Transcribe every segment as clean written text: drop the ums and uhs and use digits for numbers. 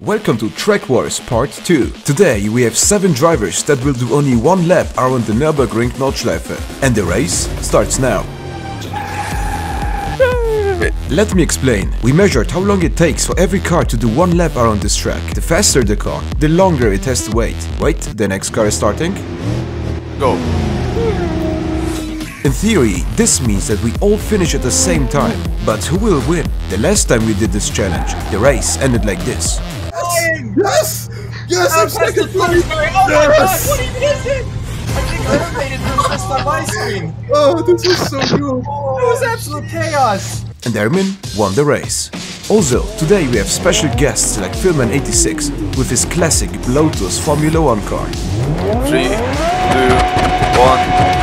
Welcome to Track Wars Part 2. Today we have 7 drivers that will do only one lap around the Nürburgring Nordschleife. And the race starts now. Let me explain. We measured how long it takes for every car to do one lap around this track. The faster the car, the longer it has to wait. Wait, the next car is starting. Go. In theory, this means that we all finish at the same time. But who will win? The last time we did this challenge, the race ended like this. Yes! Yes, I'm second place! Oh my god, what even is it? I think I rotated through the rest of my screen. Oh, this was so cool. It was absolute chaos. And Ermin won the race. Also, today we have special guests like Fillman86 with his classic Lotus Formula One car. 3, 2, 1,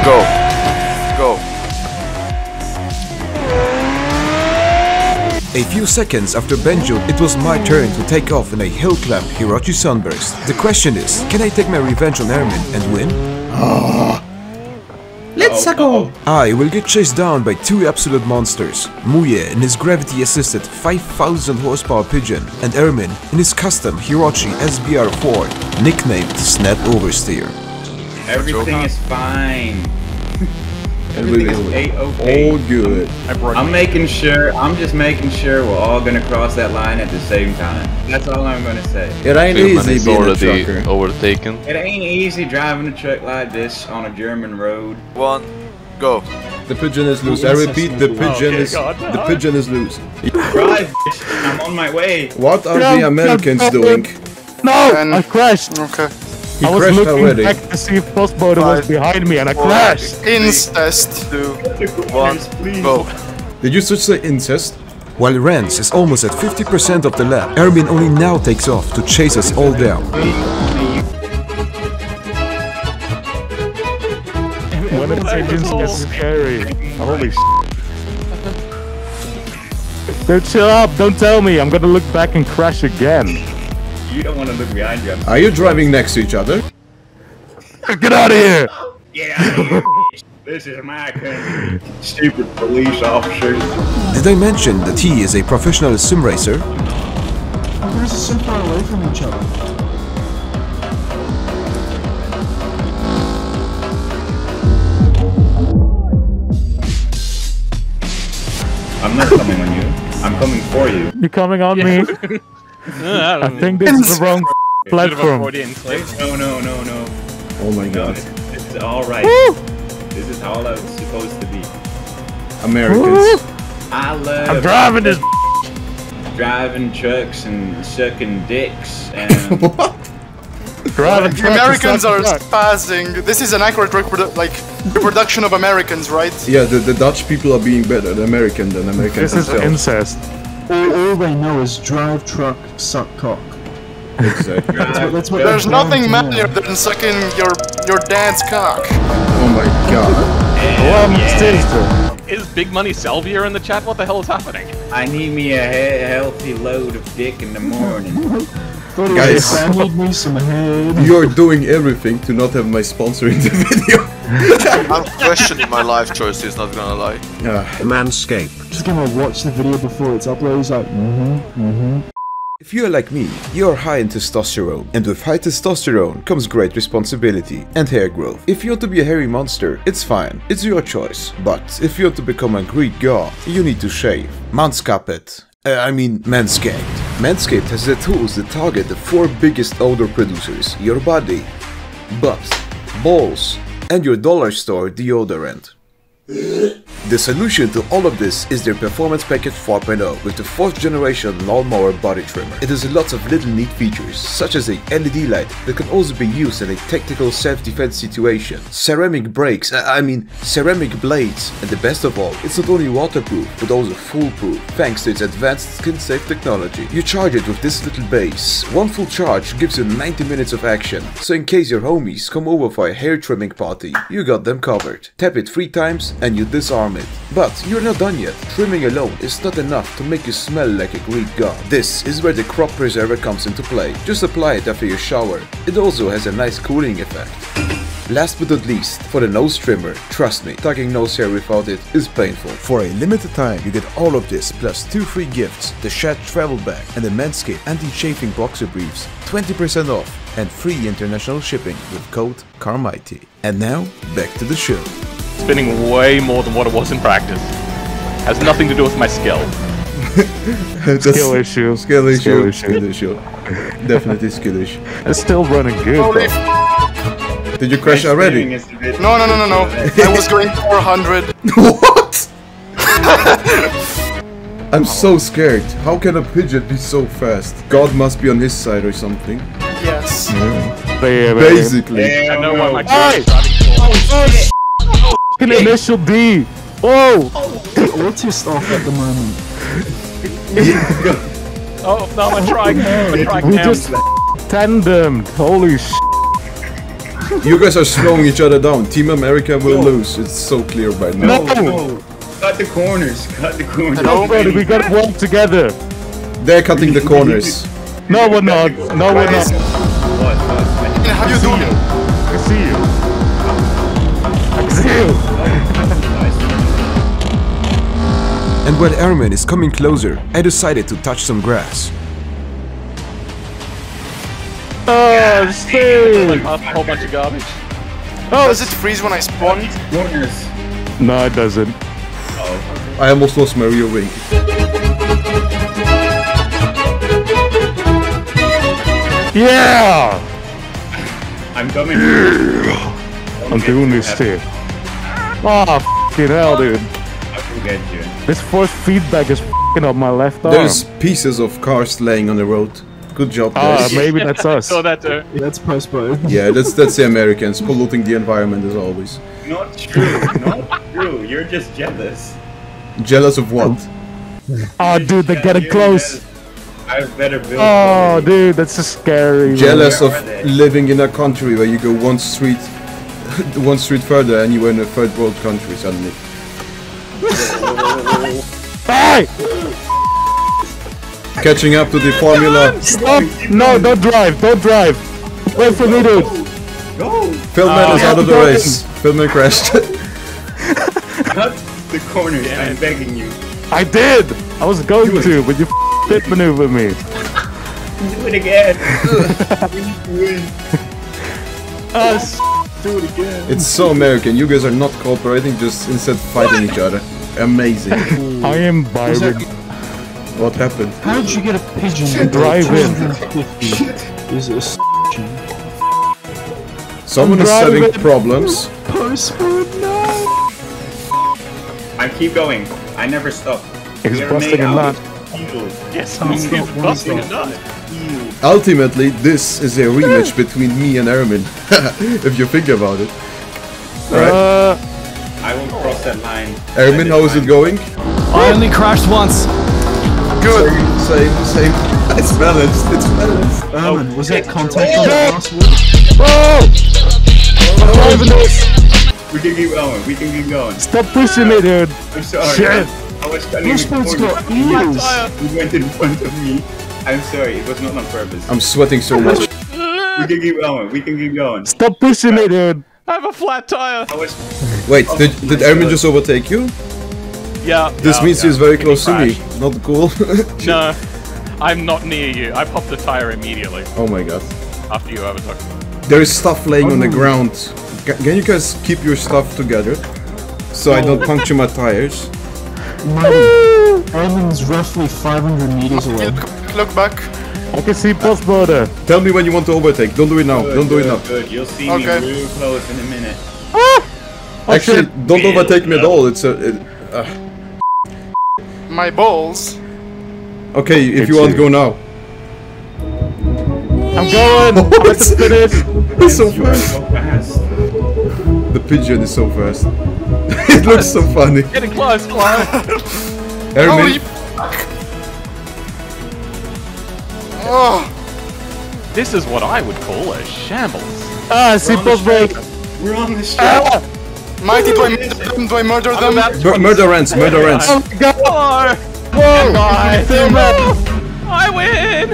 go! Go! A few seconds after Benjo, it was my turn to take off in a hill climb Hirochi Sunburst. The question is, can I take my revenge on Ermin and win? Let's go! I will get chased down by two absolute monsters, Muye in his gravity-assisted 5,000 horsepower pigeon and Ermin in his custom Hirochi SBR4, nicknamed Snap Oversteer. Everything is fine. Everything is okay. All good. I'm just making sure we're all gonna cross that line at the same time. That's all I'm gonna say. It ain't easy being a trucker. Overtaken. It ain't easy driving a truck like this on a German road. One, go. The pigeon is loose. I repeat, the pigeon is loose. Drive, bitch. I'm on my way. What are the Americans doing? No, I crashed. Okay. I was looking back to see if Postbote was behind me and I crashed! Incest! 2, 1, go! Did you just say incest? While Rens is almost at 50% of the lap, Ermin only now takes off to chase us all down. When it's incest, it's scary. Holy s***. Dude, chill up! Don't tell me! I'm gonna look back and crash again! You don't want to look behind you. Are you driving next to each other? Get out of here! Get out of here, bitch. This is my country. Stupid police officer. Did I mention that he is a professional sim racer? We're so far away from each other. I'm not coming on you. I'm coming for you. You're coming on me. No, I think this is the wrong platform. No. Oh my god. This is alright. This is how it's supposed to be. Americans. I'm driving this. Driving trucks and sucking dicks. And what? Driving trucks. Americans are passing. This is an accurate reproduction of Americans, right? Yeah, the Dutch people are being better than Americans. This is incest. All they know is drive, truck, suck, cock. Exactly. that's what there's nothing manlier than sucking your dad's cock. Oh my god. Yeah. Is Big Money Salvia in the chat? What the hell is happening? I need me a healthy load of dick in the morning. Guys, you're doing everything to not have my sponsor in the video. I'm questioning my life choices, not gonna lie. Manscaped. Just gonna watch the video before it's uploaded, it's like, If you're like me, you're high in testosterone, and with high testosterone comes great responsibility and hair growth. If you want to be a hairy monster, it's fine, it's your choice. But if you want to become a Greek god, you need to shave. Manscaped. Manscaped has the tools that target the 4 biggest odor producers: your body, butt, balls, and your dollar store deodorant. The solution to all of this is their Performance Packet 4.0 with the 4th generation lawnmower body trimmer. It has lots of little neat features, such as a LED light that can also be used in a tactical self-defense situation, ceramic blades, and the best of all, it's not only waterproof but also foolproof thanks to its advanced skin-safe technology. You charge it with this little base. One full charge gives you 90 minutes of action, so in case your homies come over for a hair trimming party, you got them covered. Tap it 3 times and you disarm it. But you're not done yet. Trimming alone is not enough to make you smell like a Greek god. This is where the Crop Preserver comes into play. Just apply it after your shower. It also has a nice cooling effect. Last but not least, for the nose trimmer, trust me, tugging nose hair without it is painful. For a limited time, you get all of this plus 2 free gifts, the Shad Travel Bag and the Manscaped Anti-Chafing Boxer Briefs, 20% off and free international shipping with code CarMighty. And now, back to the show. Spinning way more than what it was in practice. Has nothing to do with my skill. Skill issue. Definitely skill issue. It's still running good. Holy. Did you crash already? No. I was going 400. What? I'm so scared. How can a pigeon be so fast? God must be on his side or something. Yes. Yeah. Basically. Yeah, I know what my car is driving for. Oh, shit. Initial D. Oh! What's your stuff at the moment? Oh, no, I'm trying. We just tandemed. Holy shit. You guys are slowing each other down. Team America will lose. It's so clear by now. No! Cut the corners. Cut the corners. Don't worry, we gotta walk together. They're cutting the corners. No, we're not. No, we're not. What? How you doing? I see you. I see you. And when Ermin is coming closer, I decided to touch some grass. Oh, shit! Like a whole bunch of garbage. Oh, does it freeze when I spawn? No, it doesn't. Oh. I almost lost my rear wing. Yeah! I'm coming. Yeah. I'm doing this shit. Oh, f***ing hell, dude. This force feedback is f***ing up my left arm. There's pieces of cars laying on the road. Good job, guys. Maybe that's us. So that, that's Postbote. Yeah, that's the Americans polluting the environment as always. Not true. Not true. You're just jealous. Jealous of what? Oh, dude, they're getting close. I have better build. Oh, dude, that's so scary. Jealous of living in a country where you go one street further and you're in a third world country suddenly. Hey! Catching up to the formula. Stop! No, don't drive! Don't drive! Wait for me, dude! Go! Fillman is out of the race. Fillman crashed. Cut the corner, I'm begging you. I did! I was going to, but you did maneuver me. Do it again! Do it again. It's so American. You guys are not cooperating, just instead fighting each other. Amazing. I am Byron. What happened? How did you get a pigeon to drive in? Is this someone is having problems? Postbote, no. I keep going. I never stop. It's busting a lot. Yes, I'm busting a lot. Ultimately, this is a rematch between me and Ermin. If you think about it. Alright. I won't cross that line. Ermin, how is it going? I only crashed once. Good. Same. It's balanced. Ermin, was that contact on the last one? Oh! I'm driving this! We can keep going. Stop pushing me, dude. I'm sorry. Shit. I was trying to got eels. You went in front of me. I'm sorry, it was not on purpose. I'm sweating so much. We can keep going. Stop pushing me, dude. I have a flat tire. Wait, did Ermin just overtake you? Yeah. This means he's very close to me. Not cool. No, I'm not near you. I popped the tire immediately. Oh my god. After you overtook me. There is stuff laying on the ground. Can you guys keep your stuff together? So I don't puncture my tires. No. Ermin's roughly 500 meters away. Look back. I can see Postbote. Tell me when you want to overtake. Don't do it now. Don't do it now. Good. You'll see me real close in a minute. Ah! Actually, don't overtake me at all. It's a... My balls. Okay, if you want, go now. I'm going. I'm at the finish. It's so fast. The pigeon is so fast. It looks so funny. Getting close, Ermin. Oh. This is what I would call a shambles. Ah, see Postbote. We're on the ship. Mighty, do I murder them? Murder Rens. Oh my god! Whoa! I win!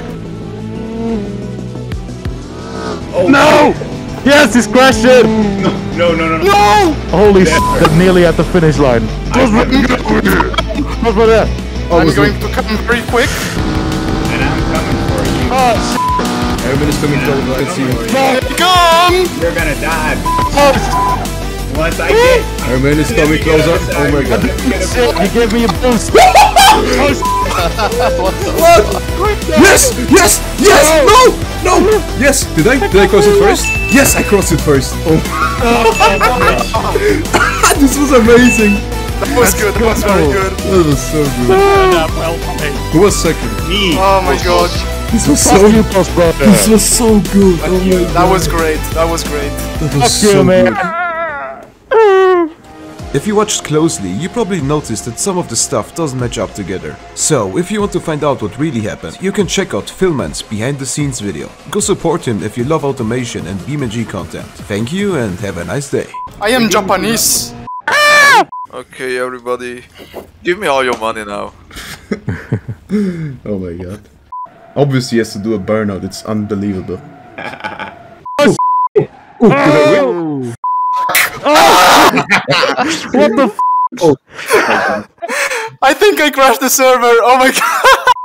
Oh, no! Yes, he's crashing! No, no, no, no! No! Holy shit, I'm nearly at the finish line. What's that? I'm going to come pretty quick. And I'm coming for you. Oh, shit! Everybody's coming towards me. I can see you. Come! You're gonna die. Oh, shit! Once I get... Ermin is coming closer. Oh my god. He gave me a boost. Oh, shit! What the fuck? Yes! Yes! Yes! No! No! Yes! Did I cross it first? Yes, I crossed it first. Oh. This was amazing. That was good. That was very good. That was so good. Who was second? Me. Oh my god. This was so good. This was so good. Oh my god. That was great. That was great. That was so good. If you watched closely, you probably noticed that some of the stuff doesn't match up together. So, if you want to find out what really happened, you can check out Fillman's behind the scenes video. Go support him if you love automation and BMG content. Thank you and have a nice day. I am Japanese! Okay everybody, give me all your money now. Oh my god. Obviously he has to do a burnout, it's unbelievable. Oh, oh. What the f? Oh. I think I crashed the server. Oh my god.